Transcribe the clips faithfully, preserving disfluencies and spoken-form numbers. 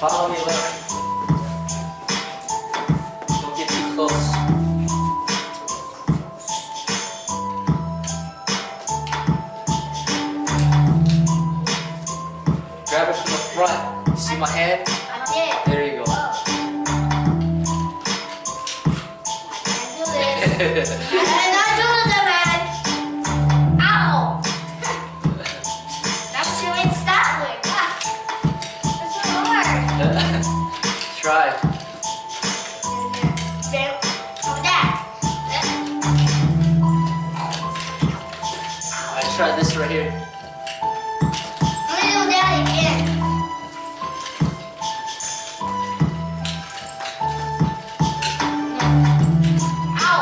Follow me, Larry. Don't get too close. Grab it from the front. You see my hand? I did. There you go. I can do this. I Try. I try this right here. I'm gonna do that again. Ow!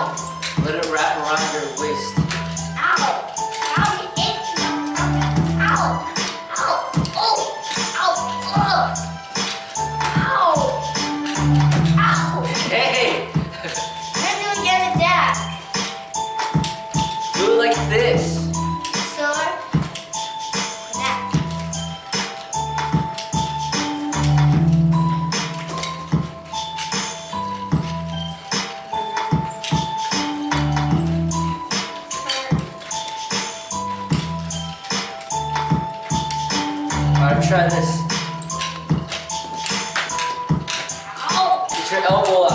Let it wrap around your waist. Ow! Ow! It itches. Ow! Ow! Oh! Ow! Oh! Hey! How do we get it back? Do it like this. So, that. Alright, try this. Ow. Get your elbow up.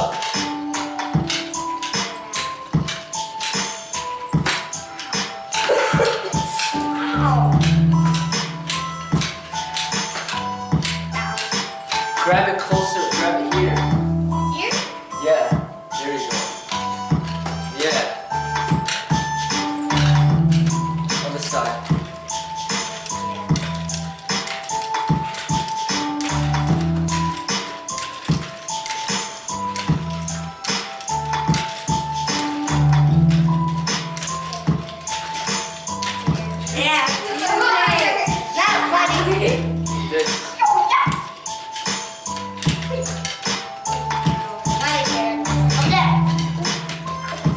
Grab it closer, grab it here. Here? Yeah, there you go. Yeah. On the side. Yeah, that's funny. This. There you go. Do that. Do that. Oh my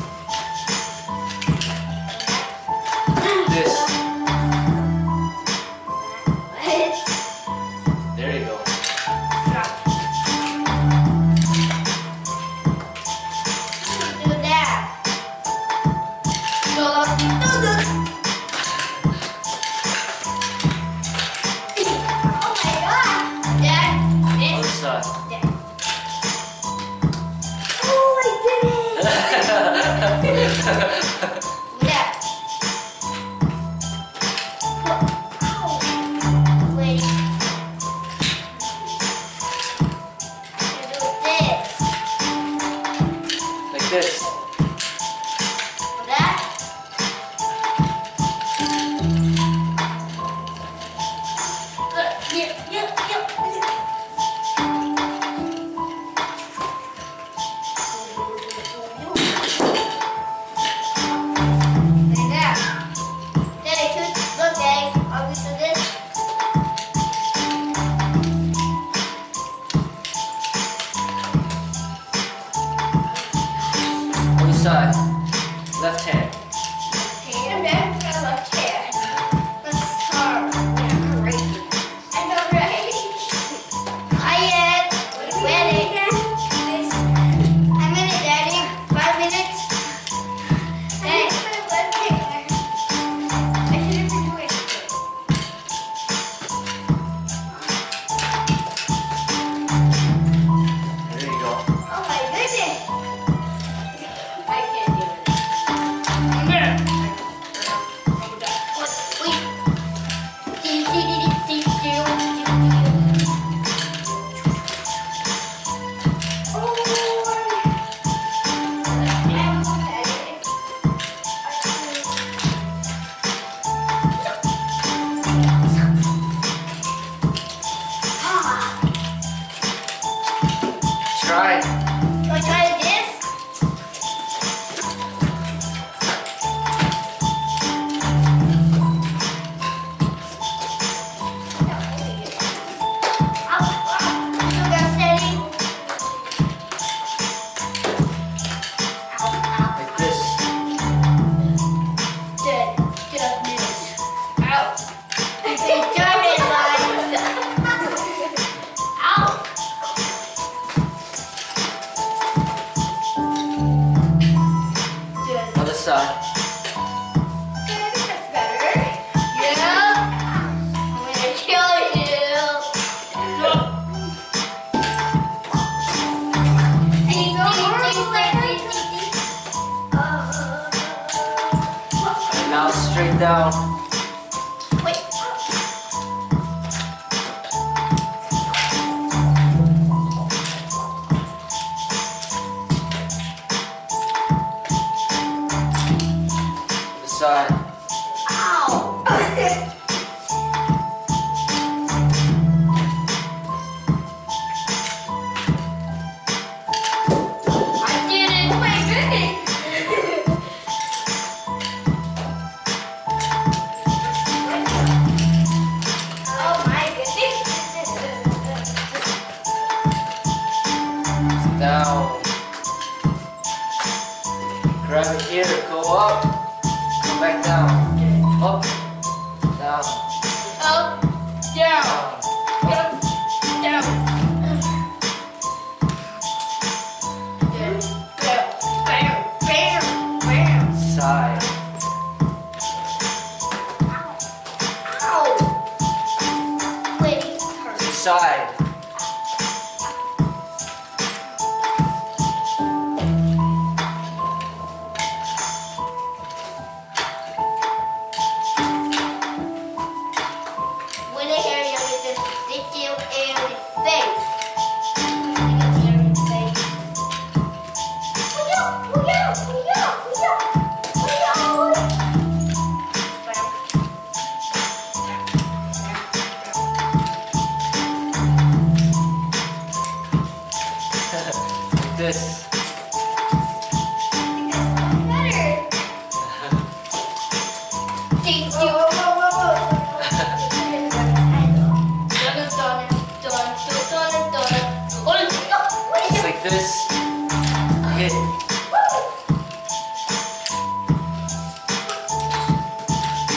god. Dad, this. Dad. Oh, I did it. Yeah. This. That. Yeah, yeah, yeah. Like that. Then I took, look, guys, I'll do this. Side. Left hand. Hand back to the left hand. Let's start. Yeah, great. And the right. Quiet. Wait a minute. A minute, Daddy. Five minutes. Hey. I should have been doing it. There you go. Oh my goodness. Try it. Do I try this? You got steady? Like this. Good. Good news. Ow. I say, turn it, Ow. down. Wait. The side. Ow! I did it! Oh my goodness! Down. Grab it here, go up, come back down, up, down, up, down, up, down, bam, bam, bam, bam, side. Ow, ow, wait, it hurts. Side. This. I think that's better. Thank you. Just like this. Hit.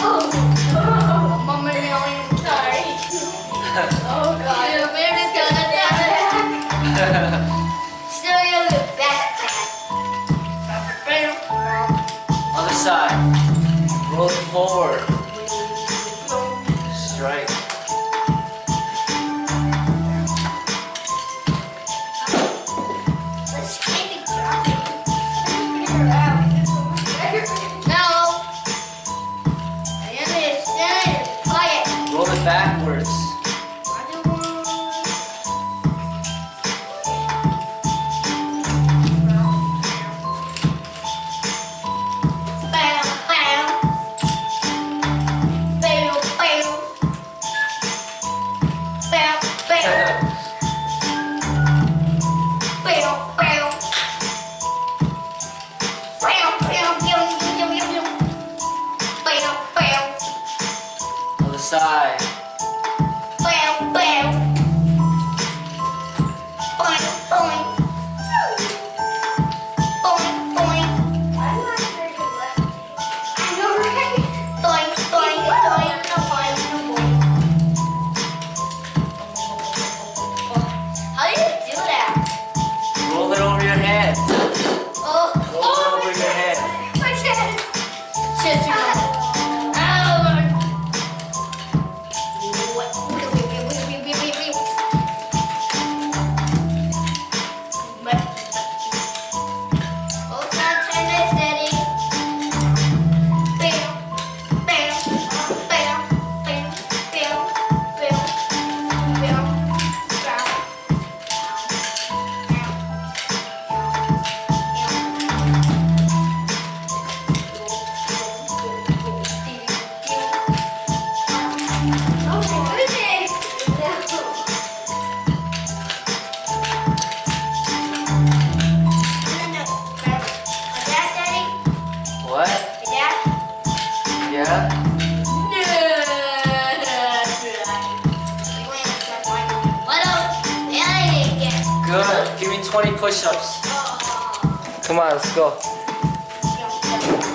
Oh, Mama, I'm sorry. Oh, God. Side. Roll forward. Strike. Let's take it out. No. I understand. Quiet. Roll it backwards. Side. Bow, bow. Boing, boing. Boing, boing. I'm not sure you left. I know, right? Boing, boing, boing, boing, boing. How do you do that? Roll it over your head. Oh, roll oh, it over your head. My chest. Chest. Good. Give me twenty push-ups. Come on, let's go.